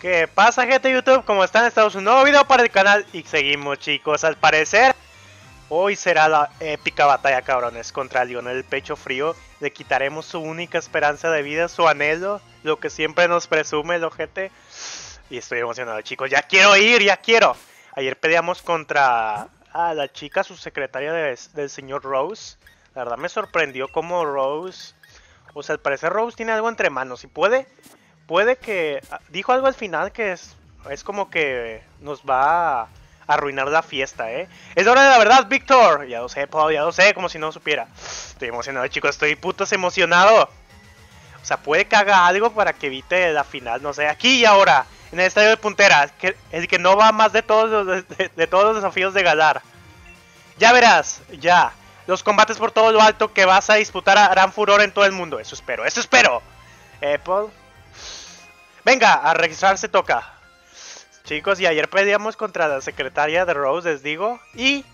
¿Qué pasa, gente de YouTube? ¿Cómo están? Estamos en un nuevo video para el canal y seguimos, chicos. Al parecer, hoy será la épica batalla, cabrones, contra Lionel Pecho Frío. Le quitaremos su única esperanza de vida, su anhelo, lo que siempre nos presume el ojete. Y estoy emocionado, chicos. ¡Ya quiero ir! ¡Ya quiero! Ayer peleamos contra la chica, su secretaria del señor Rose. La verdad me sorprendió cómo Rose... O sea, al parecer Rose tiene algo entre manos y puede que... Dijo algo al final que es como que nos va a arruinar la fiesta, ¿eh? Es hora de la verdad, Víctor. Ya lo sé, Pablo, ya lo sé, como si no supiera. Estoy emocionado, chicos, estoy putos emocionado. O sea, puede que haga algo para que evite la final, no sé. Aquí y ahora, en el estadio de Puntera, el que no va más de todos los, de todos los desafíos de Galar. Ya verás, ya. Los combates por todo lo alto que vas a disputar harán furor en todo el mundo. Eso espero, eso espero. Paul. Venga, a registrarse toca. Chicos, y ayer peleamos contra la secretaria de Rose, les digo. Y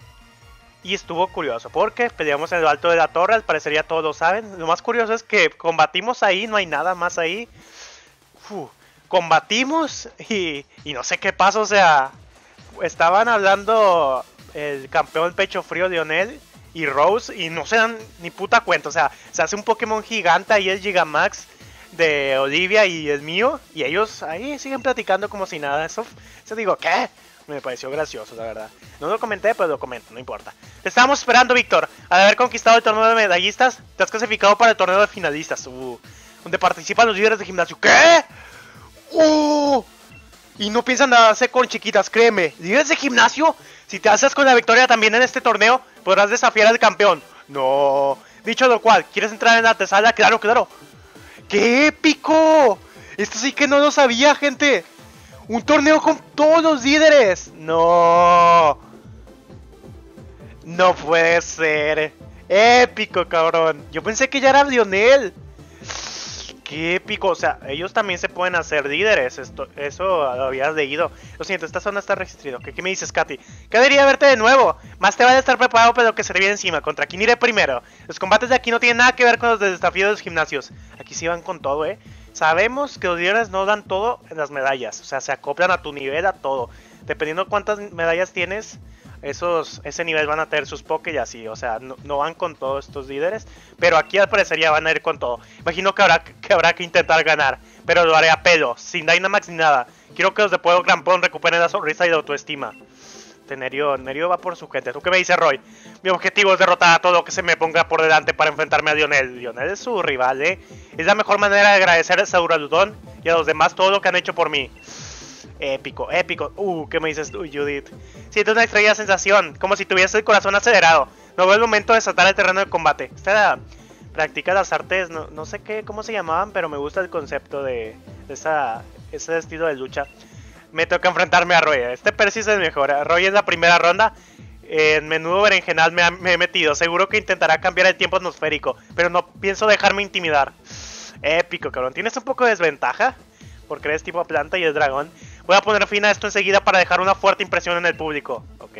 estuvo curioso, porque peleamos en lo alto de la torre. Al parecer ya todos lo saben. Lo más curioso es que combatimos ahí, no hay nada más ahí. Combatimos y no sé qué pasó, o sea... Estaban hablando el campeón Pecho Frío, Lionel... Y Rose, y no se dan ni puta cuenta, o sea, se hace un Pokémon gigante ahí el Gigamax de Olivia y el mío, y ellos ahí siguen platicando como si nada, eso digo, ¿qué? Me pareció gracioso, la verdad. No lo comenté, pero lo comento, no importa. Te estábamos esperando, Víctor, al haber conquistado el torneo de medallistas, te has clasificado para el torneo de finalistas, donde participan los líderes de gimnasio, ¿qué? Y no piensan darse con chiquitas, créeme. ¿Líderes de gimnasio? Si te haces con la victoria también en este torneo, podrás desafiar al campeón. No. Dicho lo cual, ¿quieres entrar en la antesala? Claro, claro. ¡Qué épico! Esto sí que no lo sabía, gente. Un torneo con todos los líderes. No. No puede ser. Épico, cabrón. Yo pensé que ya era Lionel. Qué épico, o sea, ellos también se pueden hacer líderes, eso lo habías leído. Lo siento, esta zona está registrada. ¿Qué me dices, Katy? ¿Qué debería verte de nuevo? Más te vale estar preparado para lo que se viene encima. ¿Contra quién iré primero? Los combates de aquí no tienen nada que ver con los desafíos de los gimnasios. Aquí sí van con todo, ¿eh? Sabemos que los líderes no dan todo en las medallas, o sea, se acoplan a tu nivel, a todo. Dependiendo cuántas medallas tienes, ese nivel van a tener sus Poké y así, o sea, no van con todos estos líderes, pero aquí al parecer ya van a ir con todo. Imagino que habrá que intentar ganar, pero lo haré a pelo, sin Dynamax ni nada. Quiero que los de Pueblo Grampón recuperen la sonrisa y la autoestima. Nerio va por su gente. ¿Tú qué me dices, Roy? Mi objetivo es derrotar a todo lo que se me ponga por delante para enfrentarme a Lionel. Lionel es su rival, ¿eh? Es la mejor manera de agradecer a Saura Luton y a los demás todo lo que han hecho por mí. Épico, épico. ¿Qué me dices tú, Judith? Siento una extraña sensación, como si tuviese el corazón acelerado. No veo el momento de saltar el terreno de combate. Esta practica las artes, no sé cómo se llamaban, pero me gusta el concepto de ese estilo de lucha. Me toca enfrentarme a Roy. Este persiste es mejor. Roy es la primera ronda. En menudo berenjenal me he metido. Seguro que intentará cambiar el tiempo atmosférico, pero no pienso dejarme intimidar. Épico, cabrón. Tienes un poco de desventaja, porque eres tipo planta y es dragón. Voy a poner fin a esto enseguida para dejar una fuerte impresión en el público. Ok.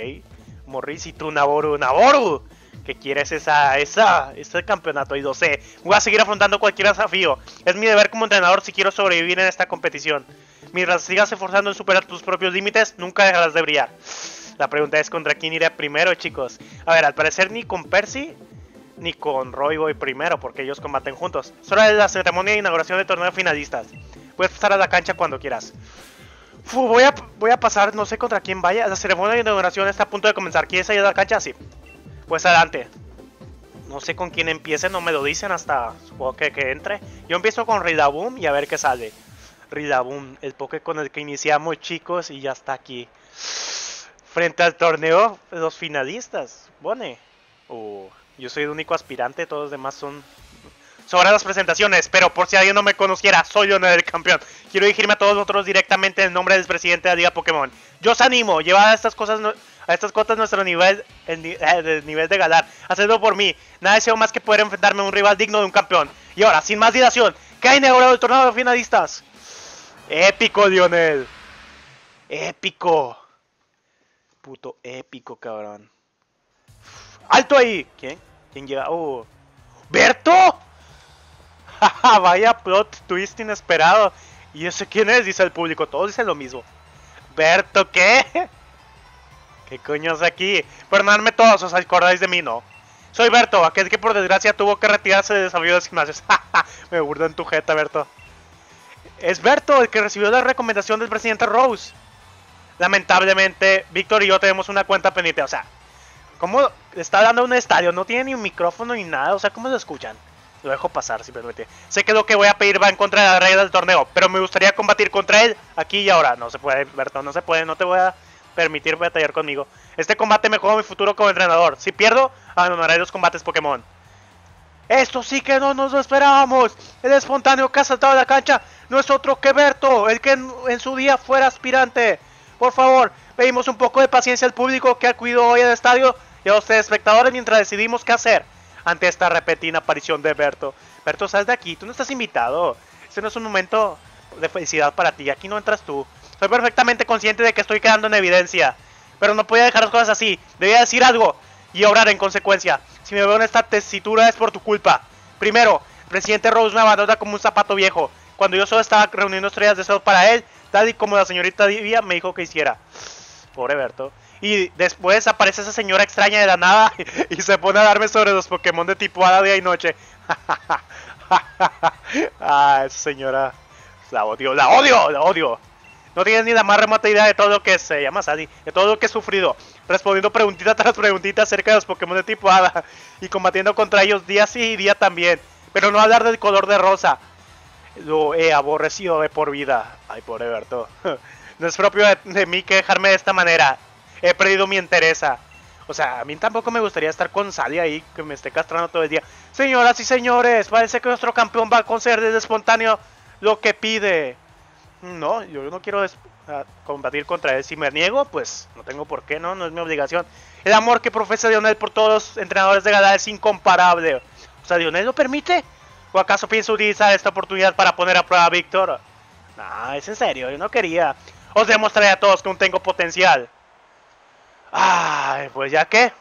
Morris y tú, Naburu. ¡Naburu! ¿Qué quieres ese campeonato? Y lo sé. Voy a seguir afrontando cualquier desafío. Es mi deber como entrenador si quiero sobrevivir en esta competición. Mientras sigas esforzando en superar tus propios límites, nunca dejarás de brillar. La pregunta es contra quién iré primero, chicos. A ver, al parecer ni con Percy ni con Roy voy primero, porque ellos combaten juntos. Solo es la ceremonia de inauguración del torneo de finalistas. Puedes pasar a la cancha cuando quieras. Voy a pasar, no sé contra quién vaya. La ceremonia de inauguración está a punto de comenzar. ¿Quieres ir a la cancha? Sí. Pues adelante. No sé con quién empiece, no me lo dicen hasta supongo que entre. Yo empiezo con Rillaboom y a ver qué sale. Rillaboom, el Poké con el que iniciamos, chicos, y ya está aquí. Frente al torneo, los finalistas. Bone. Yo soy el único aspirante, todos los demás son... Sobre las presentaciones, pero por si alguien no me conociera, soy Lionel el campeón. Quiero dirigirme a todos vosotros directamente en nombre del presidente de la Liga Pokémon. Yo os animo, llevad a estas cosas nuestro nivel, el nivel de Galar. Hacedlo por mí. Nada deseo más que poder enfrentarme a un rival digno de un campeón. Y ahora, sin más dilación, que ha inaugurado el torneo de finalistas. Épico, Lionel. Épico. Puto épico, cabrón. ¡Alto ahí! ¿Quién? ¿Quién llega? ¡Berto! Vaya plot twist inesperado. ¿Y ese quién es?, dice el público. Todos dicen lo mismo. ¿Berto qué? ¿Qué coño es aquí? Perdonadme todos, os acordáis de mí, ¿no? Soy Berto, aquel que por desgracia tuvo que retirarse de desafío de los gimnasios. Me burdo en tu jeta, Berto. Es Berto el que recibió la recomendación del presidente Rose. Lamentablemente, Víctor y yo tenemos una cuenta pendiente. O sea, ¿cómo está dando un estadio? No tiene ni un micrófono ni nada. O sea, ¿cómo lo escuchan? Lo dejo pasar, simplemente. Sé que lo que voy a pedir va en contra de la regla del torneo, pero me gustaría combatir contra él aquí y ahora. No se puede, Berto, no se puede. No te voy a permitir batallar conmigo. Este combate me juego mi futuro como entrenador. Si pierdo, abandonaré los combates Pokémon. Esto sí que no nos lo esperábamos. El espontáneo que ha saltado de la cancha no es otro que Berto, el que en su día fuera aspirante. Por favor, pedimos un poco de paciencia al público que ha acudido hoy al estadio y a ustedes espectadores mientras decidimos qué hacer ante esta repentina aparición de Berto. Berto, sal de aquí, tú no estás invitado. Este no es un momento de felicidad para ti, aquí no entras tú. Soy perfectamente consciente de que estoy quedando en evidencia, pero no podía dejar las cosas así. Debía decir algo y obrar en consecuencia. Si me veo en esta tesitura es por tu culpa. Primero, el presidente Rose me abandona como un zapato viejo, cuando yo solo estaba reuniendo estrellas de sol para él, tal y como la señorita Divia me dijo que hiciera. Pobre Berto. Y después aparece esa señora extraña de la nada y se pone a darme sobre los Pokémon de tipo hada día y noche. Ah, esa señora. La odio, la odio, la odio. No tienes ni la más remota idea de todo lo que se llama Sally, de todo lo que he sufrido, respondiendo preguntita tras preguntita acerca de los Pokémon de tipo hada y combatiendo contra ellos día sí y día también. Pero no hablar del color de rosa. Lo he aborrecido de por vida. Ay, pobre Berto. No es propio de mí que dejarme de esta manera. He perdido mi entereza. O sea, a mí tampoco me gustaría estar con Sally ahí, que me esté castrando todo el día. Señoras y señores, parece que nuestro campeón va a conceder desde espontáneo lo que pide. No, yo no quiero combatir contra él. Si me niego, pues no tengo por qué, no es mi obligación. El amor que profesa Lionel por todos los entrenadores de Galar es incomparable. O sea, ¿Lionel lo permite? ¿O acaso pienso utilizar esta oportunidad para poner a prueba a Víctor? No, es en serio, yo no quería. Os demostraré a todos que aún tengo potencial. Ay, pues ya que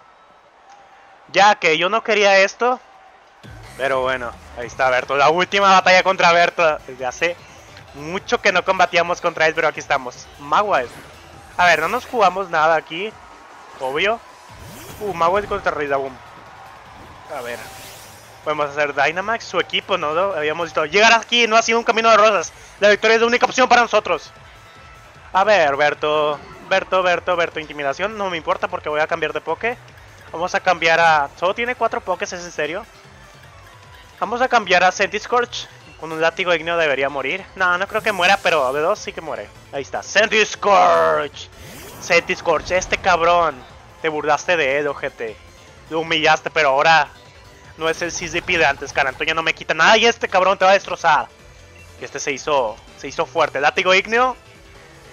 yo no quería esto. Pero bueno, ahí está Berto. La última batalla contra Berto. Desde hace mucho que no combatíamos contra él, pero aquí estamos. Magwell. A ver, no nos jugamos nada aquí. Obvio. Magwell contra Rillaboom. A ver. Podemos hacer Dynamax, su equipo, ¿no? Lo habíamos visto. Llegar aquí no ha sido un camino de rosas. La victoria es la única opción para nosotros. A ver, Berto. Intimidación, no me importa porque voy a cambiar de Poké. Vamos a cambiar a... Solo tiene 4 Pokés, ¿es en serio? Vamos a cambiar a Centiskorch. Con un látigo igneo debería morir. No, no creo que muera, pero de 2 sí que muere. Ahí está, Centiskorch, este cabrón. Te burlaste de él, ojete. Lo humillaste, pero ahora... No es el CCP de antes, cara. Antonio no me quita nada y este cabrón te va a destrozar. Y este se hizo fuerte. Látigo ígneo.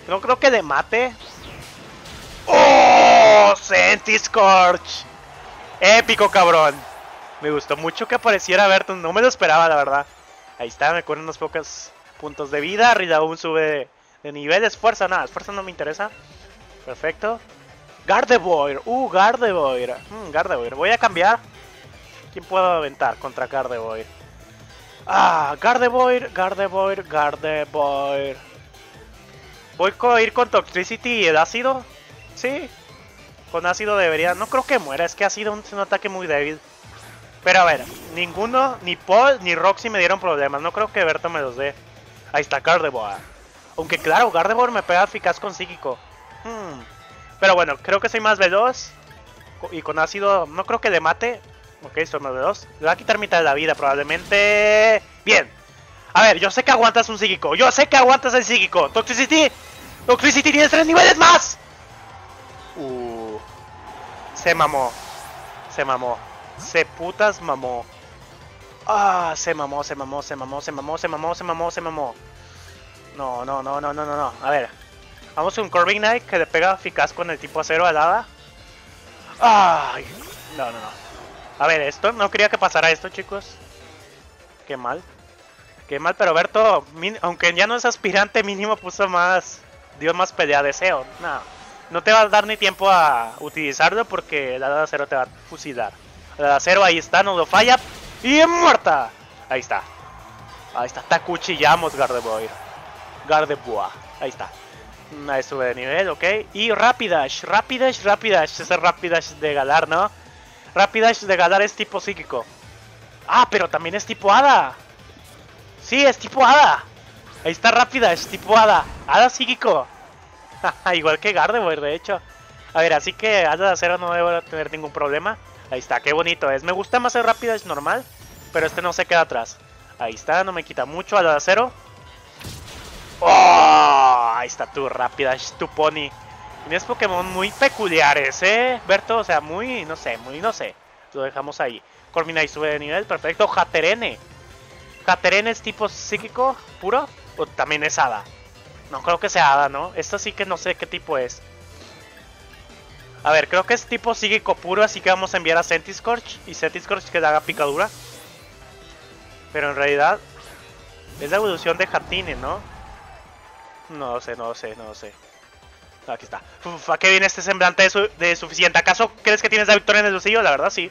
No creo que le mate. ¡Oh! Centiskorch. Épico, cabrón. Me gustó mucho que apareciera Berto. No me lo esperaba, la verdad. Ahí está, me cubren unos pocos puntos de vida. Rillaboom sube de nivel. Esfuerza, nada. Esfuerza no me interesa. Perfecto. Gardevoir. Gardevoir. Gardevoir. Voy a cambiar. ¿Quién puedo aventar contra Gardevoir? Gardevoir. Voy a ir con Toxtricity y el ácido. Sí. Con ácido debería... No creo que muera. Es que ha sido un ataque muy débil. Pero a ver. Ninguno, ni Paul, ni Roxy me dieron problemas. No creo que Berto me los dé. Ahí está Gardevoir. Aunque claro, Gardevoir me pega eficaz con psíquico. Pero bueno, creo que soy más veloz. Y con ácido no creo que le mate. Ok, estoy más de 2. Le va a quitar mitad de la vida probablemente. Bien. A ver, yo sé que aguantas un psíquico. Yo sé que aguantas el psíquico. Toxtricity tienes 3 niveles más. Se mamó. Se putas mamó. Ah, se mamó. No. A ver. Vamos a un Corviknight que le pega eficaz con el tipo acero al hada. Ay. No. A ver, esto, no quería que pasara esto, chicos. Qué mal, pero Berto, aunque ya no es aspirante, mínimo puso más... Dio más pelea deseo. No te va a dar ni tiempo a utilizarlo porque la de acero te va a fusilar. La de acero, ahí está, no lo falla. ¡Y muerta! Ahí está. Te acuchillamos, Gardevoir. Gardevoir. Ahí está. Ahí sube de nivel, ok. Y Rapidash, ese Rapidash de Galar, ¿no? Rapidash de Galar es tipo psíquico. Ah, pero también es tipo hada. Sí, es tipo hada. Ahí está Rapidash, tipo hada. Hada psíquico. Igual que Gardevoir, de hecho. A ver, así que hada de acero no debe tener ningún problema. Ahí está, qué bonito es. Me gusta más el Rapidash normal, pero este no se queda atrás. Ahí está, no me quita mucho. Hada de acero. ¡Oh! Ahí está tu Rapidash, tu Pony. Tienes Pokémon muy peculiares, Berto, o sea, muy, no sé. Lo dejamos ahí. Corviknight sube de nivel, perfecto. Hatterene. Hatterene es tipo psíquico puro, o también es hada. No creo que sea hada, ¿no? Esta sí que no sé qué tipo es. A ver, creo que es tipo psíquico puro, así que vamos a enviar a Centiskorch. Y Centiskorch que le haga picadura. Pero en realidad es la evolución de Hatterene, ¿no? No sé. Aquí está. Uf, ¿a qué viene este semblante de suficiente? ¿Acaso crees que tienes la victoria en el bolsillo? La verdad sí.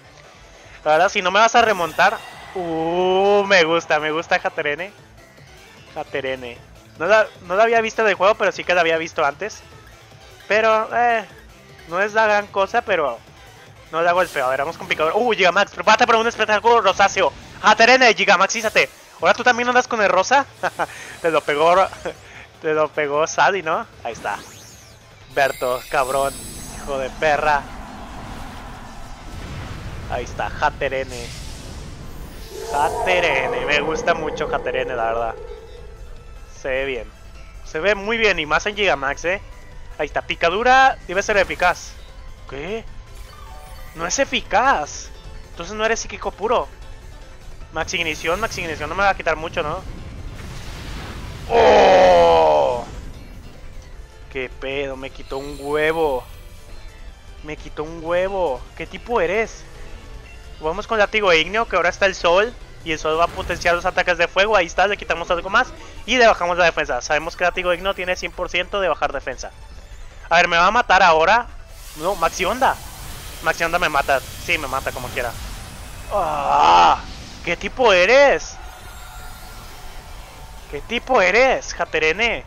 La verdad sí, no me vas a remontar. Me gusta Hatterene. No la había visto del juego, pero sí que la había visto antes. Pero, no es la gran cosa, pero no la golpeo. A ver, vamos con picador. Gigamax, prepárate para un espectáculo rosáceo. Hatterene, Gigamaxízate. ¿Ahora tú también andas con el rosa? Te lo pegó Sally, ¿no? Ahí está. Berto, cabrón, hijo de perra. Ahí está, Hatterene. Me gusta mucho Hatterene, la verdad. Se ve bien. Se ve muy bien, y más en Gigamax, Ahí está, picadura debe ser eficaz. ¿Qué? No es eficaz. Entonces no eres psíquico puro. Max ignición no me va a quitar mucho, ¿no? ¡Oh! ¡Qué pedo! Me quitó un huevo. ¿Qué tipo eres? Vamos con látigo ígneo, que ahora está el sol. Y el sol va a potenciar los ataques de fuego. Ahí está, le quitamos algo más. Y le bajamos la defensa. Sabemos que látigo ígneo tiene 100% de bajar defensa. A ver, ¿me va a matar ahora? No, Maxionda. Maxionda me mata. Sí, me mata como quiera. ¡Ah! ¿Qué tipo eres? Hatterene?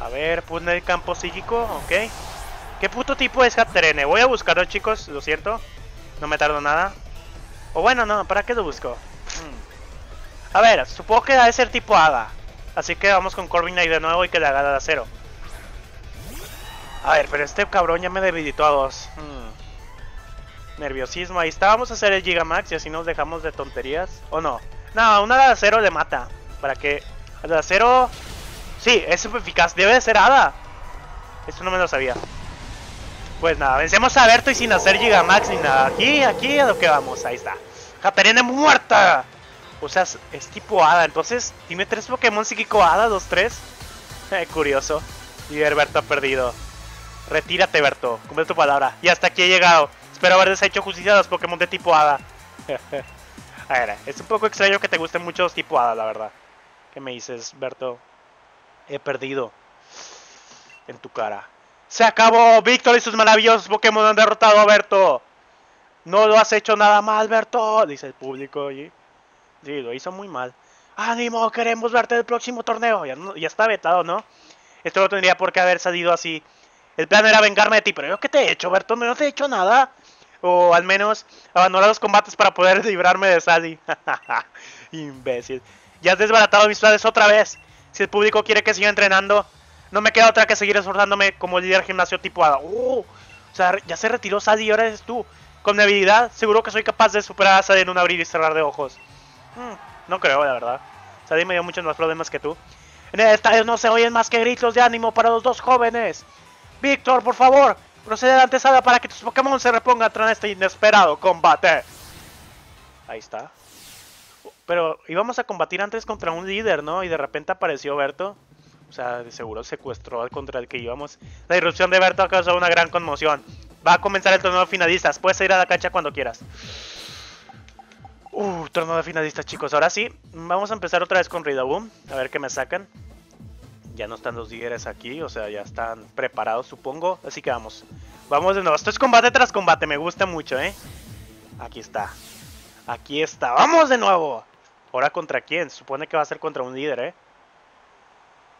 A ver, pone el campo psíquico, ok. ¿Qué puto tipo es Hatterene? Voy a buscarlo, chicos, lo siento. No me tardo nada. O bueno, no, ¿para qué lo busco? A ver, supongo que debe ser tipo hada. Así que vamos con Corviknight de nuevo y que le haga de acero. A ver, pero este cabrón ya me debilitó a dos. Nerviosismo, ahí está, vamos a hacer el Gigamax y así nos dejamos de tonterías. ¿O no? No, una hada de acero le mata. ¿Para qué? Hada de acero. Sí, es eficaz. Debe de ser hada. Esto no me lo sabía. Pues nada, vencemos a Berto y sin hacer Gigamax ni nada. Aquí a lo que vamos. Ahí está. Hatterene muerta. O sea, es tipo hada. Entonces, tiene 3 Pokémon psíquico hada, 2, 3. Curioso. Y Berto ha perdido. Retírate, Berto. Cumple tu palabra. Y hasta aquí he llegado. Espero haberles hecho justicia a los Pokémon de tipo hada. A ver, es un poco extraño que te gusten mucho los tipo hada, la verdad. ¿Qué me dices, Berto? He perdido. En tu cara. ¡Se acabó! Víctor y sus maravillosos Pokémon han derrotado a Berto. No lo has hecho nada mal, Berto, dice el público. Sí, lo hizo muy mal. ¡Ánimo! Queremos verte en el próximo torneo. Ya está vetado, ¿no? Esto no tendría por qué haber salido así. El plan era vengarme de ti, pero yo ¿qué te he hecho, Berto? No te he hecho nada. O al menos abandonar los combates para poder librarme de Sally. Imbécil. Ya has desbaratado mis planes otra vez. Si el público quiere que siga entrenando, no me queda otra que seguir esforzándome como líder gimnasio tipo hada. O sea, ya se retiró Sally y ahora eres tú. Con mi habilidad, seguro que soy capaz de superar a Sally en un abrir y cerrar de ojos. No creo, la verdad. Sally me dio muchos más problemas que tú. En el estadio no se oyen más que gritos de ánimo para los dos jóvenes. Víctor, por favor. Procede a la antesala para que tus Pokémon se repongan tras este inesperado combate. Ahí está. Pero íbamos a combatir antes contra un líder, ¿no? Y de repente apareció Berto. O sea, de seguro secuestró al contra el que íbamos. La irrupción de Berto ha causado una gran conmoción. Va a comenzar el torneo de finalistas. Puedes ir a la cancha cuando quieras. Torneo de finalistas, chicos. Ahora sí, vamos a empezar otra vez con Rillaboom. A ver qué me sacan. Ya no están los líderes aquí, o sea, ya están preparados, supongo. Así que vamos. Vamos de nuevo. Esto es combate tras combate, me gusta mucho, Aquí está. Aquí está. ¡Vamos de nuevo! ¿Ahora contra quién? Supone que va a ser contra un líder,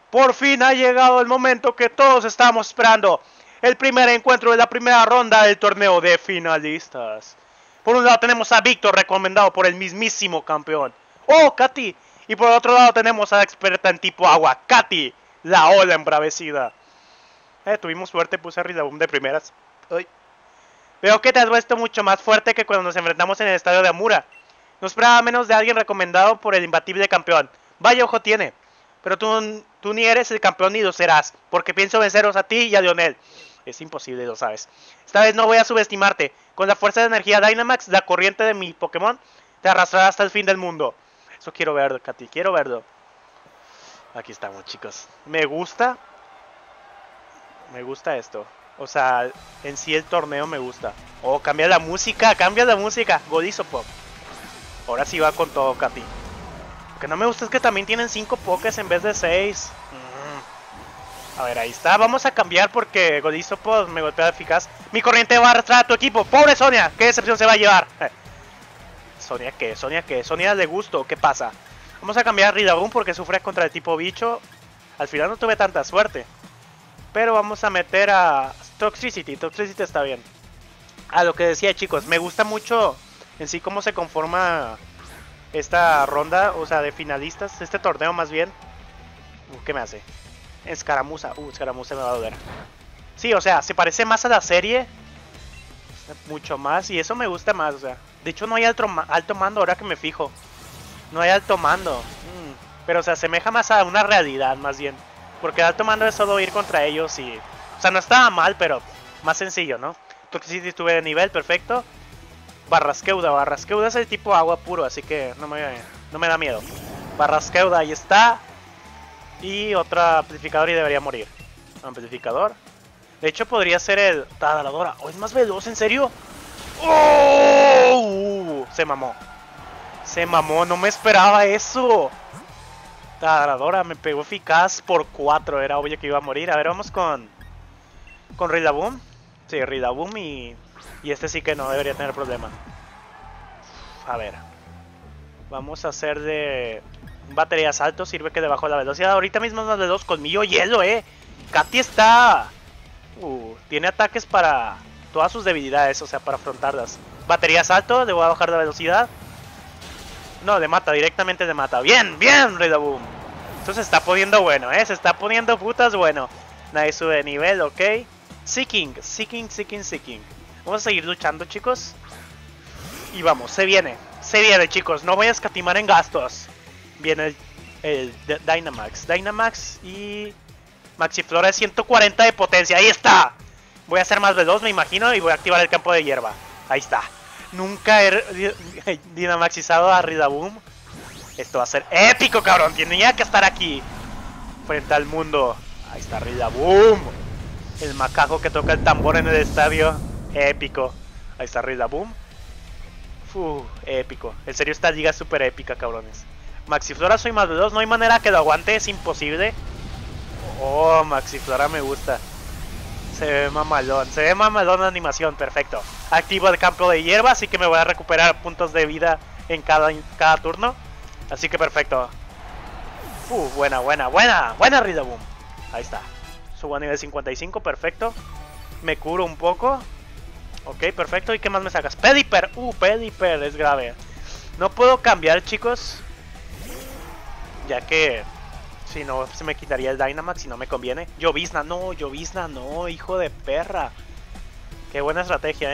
Por fin ha llegado el momento que todos estamos esperando. El primer encuentro de la primera ronda del torneo de finalistas. Por un lado tenemos a Víctor, recomendado por el mismísimo campeón. ¡Oh, Katy! Y por otro lado tenemos a la experta en tipo agua, Katy, la ola embravecida. Tuvimos suerte, puse a Rillaboom de primeras. Uy. Veo que te has vuelto mucho más fuerte que cuando nos enfrentamos en el estadio de Amura. No esperaba menos de alguien recomendado por el imbatible campeón. Vaya ojo tiene. Pero tú ni eres el campeón ni lo serás, porque pienso venceros a ti y a Lionel. Es imposible, lo sabes. Esta vez no voy a subestimarte. Con la fuerza de energía Dynamax, la corriente de mi Pokémon, te arrastrará hasta el fin del mundo. Eso quiero verlo, Katy, quiero verlo. Aquí estamos, chicos. Me gusta esto. O sea, en sí el torneo me gusta. Oh, cambia la música. Golisopod. Ahora sí va con todo, Katy. Lo que no me gusta es que también tienen 5 Pokés en vez de 6. A ver, ahí está. Vamos a cambiar porque Golisopod me golpea eficaz. Mi corriente va a arrastrar a tu equipo. ¡Pobre Sonia! ¡Qué decepción se va a llevar! ¿Sonia qué? ¿Sonia qué? ¿Sonia le gustó? ¿Qué pasa? Vamos a cambiar a Rillaboom porque sufre contra el tipo bicho. Al final no tuve tanta suerte. Pero vamos a meter a Toxicity. Toxicity está bien. A lo que decía, chicos. Me gusta mucho en sí cómo se conforma esta ronda. O sea, de finalistas. Este torneo más bien. ¿Qué me hace? Escaramuza, escaramuza me va a doler. Sí, o sea, se parece más a la serie. Mucho más. Y eso me gusta más, o sea. De hecho no hay alto mando ahora que me fijo. No hay alto mando. Pero se asemeja más a una realidad más bien. Porque el alto mando es solo ir contra ellos y... O sea, no estaba mal, pero más sencillo, ¿no? Toxicity estuve de nivel, perfecto. Barraskewda es el tipo agua puro, así que no me da miedo. Barraskewda, ahí está. Y otro amplificador y debería morir. Amplificador. De hecho podría ser el Tadaladora. ¡Oh, es más veloz! ¿En serio? ¡Oh! Se mamó. No me esperaba eso. Tadaladora me pegó eficaz por 4. Era obvio que iba a morir. A ver, vamos con Rillaboom. Sí, Rillaboom y este sí que no debería tener problema. A ver. Vamos a hacer de... Batería salto, sirve que debajo de la velocidad. Ahorita mismo es más de 2, colmillo hielo, Katy está... tiene ataques para todas sus debilidades, o sea, para afrontarlas. Batería salto, le voy a bajar la velocidad. No, le mata, directamente le mata. Bien, Rillaboom. Esto se está poniendo bueno, se está poniendo putas bueno. Nadie sube de nivel, ok. Seeking. Vamos a seguir luchando, chicos. Y vamos, se viene, chicos. No voy a escatimar en gastos. Viene el Dynamax y Maxiflora de 140 de potencia. ¡Ahí está! Voy a hacer más veloz, me imagino, y voy a activar el campo de hierba. Ahí está. Nunca he dinamaxizado a Rillaboom. Esto va a ser épico, cabrón. Tenía que estar aquí frente al mundo. Ahí está Rillaboom. El macaco que toca el tambor en el estadio. Épico. Ahí está Rillaboom. Épico. En serio, esta liga es súper épica, cabrones. Maxiflora soy más de 2, no hay manera que lo aguante, es imposible. Oh, Maxiflora me gusta. Se ve mamalón la animación, perfecto. Activo el campo de hierba, así que me voy a recuperar puntos de vida en cada turno. Así que perfecto. Buena Rillaboom. Ahí está. Subo a nivel 55, perfecto. Me curo un poco. Ok, perfecto, ¿y qué más me sacas? Pelipper, Pelipper es grave. No puedo cambiar, chicos, ya que si no se me quitaría el Dynamax y no me conviene. Llovizna no, hijo de perra. Qué buena estrategia,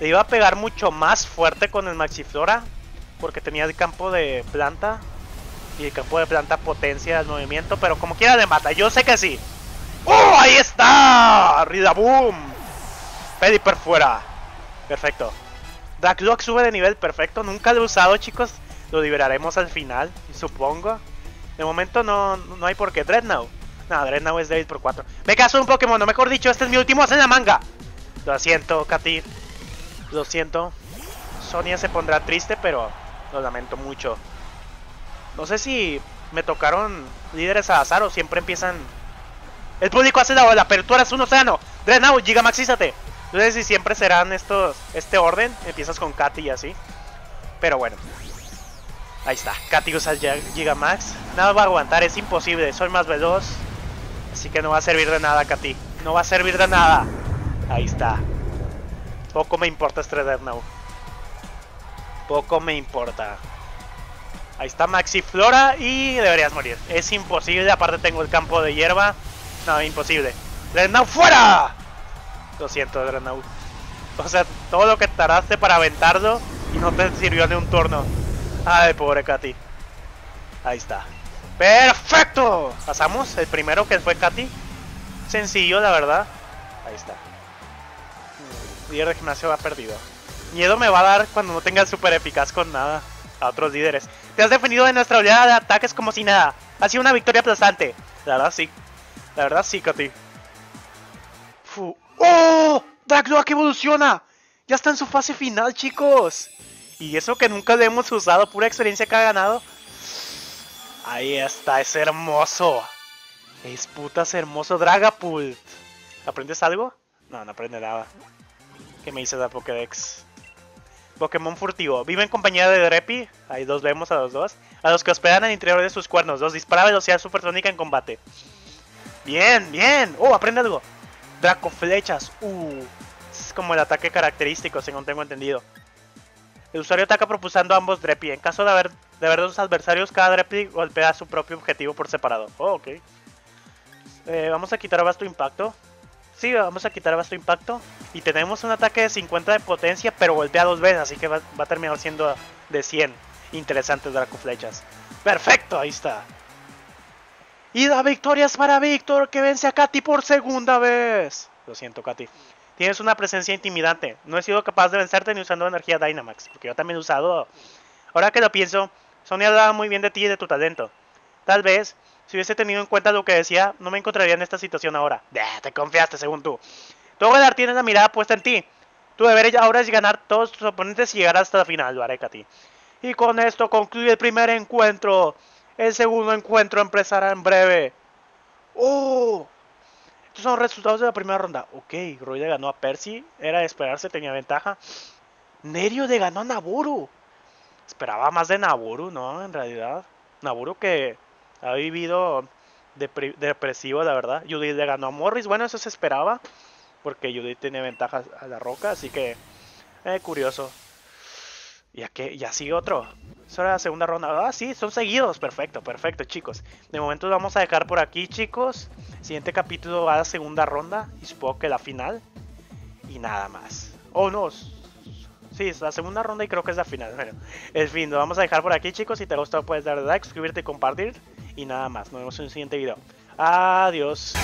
Le iba a pegar mucho más fuerte con el Maxiflora porque tenía el campo de planta. Y el campo de planta potencia el movimiento, pero como quiera le mata, yo sé que sí. ¡Oh, ahí está! Rillaboom. Pelipper fuera. Perfecto. Darklock sube de nivel, perfecto. Nunca lo he usado, chicos. Lo liberaremos al final, supongo. De momento no hay por qué. Dreadnought. No, Dreadnought es débil por 4. Me caso un Pokémon, o mejor dicho, este es mi último as en la manga. Lo siento, Katy. Lo siento. Sonia se pondrá triste, pero lo lamento mucho. No sé si me tocaron líderes al azar o siempre empiezan... El público hace la ola, pero tú eres un océano. Dreadnought, gigamaxízate. No sé si siempre serán este orden. Empiezas con Katy y así. Pero bueno. Ahí está, Katy usa Gigamax. Nada va a aguantar, es imposible, soy más veloz. Así que no va a servir de nada, Katy. No va a servir de nada. Ahí está. Poco me importa este Drednaw. Poco me importa. Ahí está Maxiflora y deberías morir. Es imposible, aparte tengo el campo de hierba. No, imposible. ¡Drednaw fuera! Lo siento, Drednaw. O sea, todo lo que tardaste para aventarlo y no te sirvió ni un turno. Ay, pobre Katy. Ahí está. ¡Perfecto! Pasamos el primero que fue Katy. Sencillo, la verdad. Ahí está. Líder de gimnasio va perdido. Miedo me va a dar cuando no tenga super eficaz con nada a otros líderes. Te has defendido de nuestra oleada de ataques como si nada. Ha sido una victoria aplastante. La verdad sí. La verdad sí, Katy. Fu. ¡Oh! Dragapult que evoluciona. Ya está en su fase final, chicos. Y eso que nunca lo hemos usado. Pura experiencia que ha ganado. Ahí está. Es hermoso. Es putas hermoso. Dragapult. ¿Aprendes algo? No, no aprende nada. ¿Qué me dice la Pokédex? Pokémon furtivo. Vive en compañía de Drepi. Ahí los vemos a los dos. A los que hospedan al interior de sus cuernos. Los dispara a velocidad supersónica en combate. Bien, bien. Oh, aprende algo. Draco Flechas. Es como el ataque característico, según tengo entendido. El usuario ataca propulsando a ambos Drepi. En caso de haber dos adversarios, cada Drepi golpea su propio objetivo por separado. Oh, ok. Vamos a quitar vasto impacto. Sí, vamos a quitar vasto impacto. Y tenemos un ataque de 50 de potencia, pero golpea dos veces, así que va a terminar siendo de 100. Interesante Draco Flechas. ¡Perfecto! Ahí está. Y la victoria es para Víctor, que vence a Katy por segunda vez. Lo siento, Katy. Tienes una presencia intimidante. No he sido capaz de vencerte ni usando energía Dynamax, porque yo también he usado. Ahora que lo pienso, Sonia hablaba muy bien de ti y de tu talento. Tal vez, si hubiese tenido en cuenta lo que decía, no me encontraría en esta situación ahora. Te confiaste, según tú. Todo Galar tiene la mirada puesta en ti. Tu deber ahora es ganar todos tus oponentes y llegar hasta la final. Lo haré, Katy. Y con esto concluye el primer encuentro. El segundo encuentro empezará en breve. ¡Oh! Estos son resultados de la primera ronda. Ok, Roy le ganó a Percy. Era de esperarse, tenía ventaja. Nerio le ganó a Naburu. Esperaba más de Naburu, ¿no? En realidad. Naburu que ha vivido depresivo, la verdad. Judith le ganó a Morris. Bueno, eso se esperaba. Porque Judith tiene ventaja a la roca. Así que, curioso. Ya sigue otro. Es hora de la segunda ronda. Ah, sí, son seguidos. Perfecto, perfecto, chicos. De momento lo vamos a dejar por aquí, chicos. Siguiente capítulo va a la segunda ronda. Y supongo que la final. Y nada más. Oh, no. Sí, es la segunda ronda y creo que es la final. Bueno, en fin, lo vamos a dejar por aquí, chicos. Si te ha gustado puedes darle like, suscribirte y compartir. Y nada más. Nos vemos en un siguiente video. Adiós.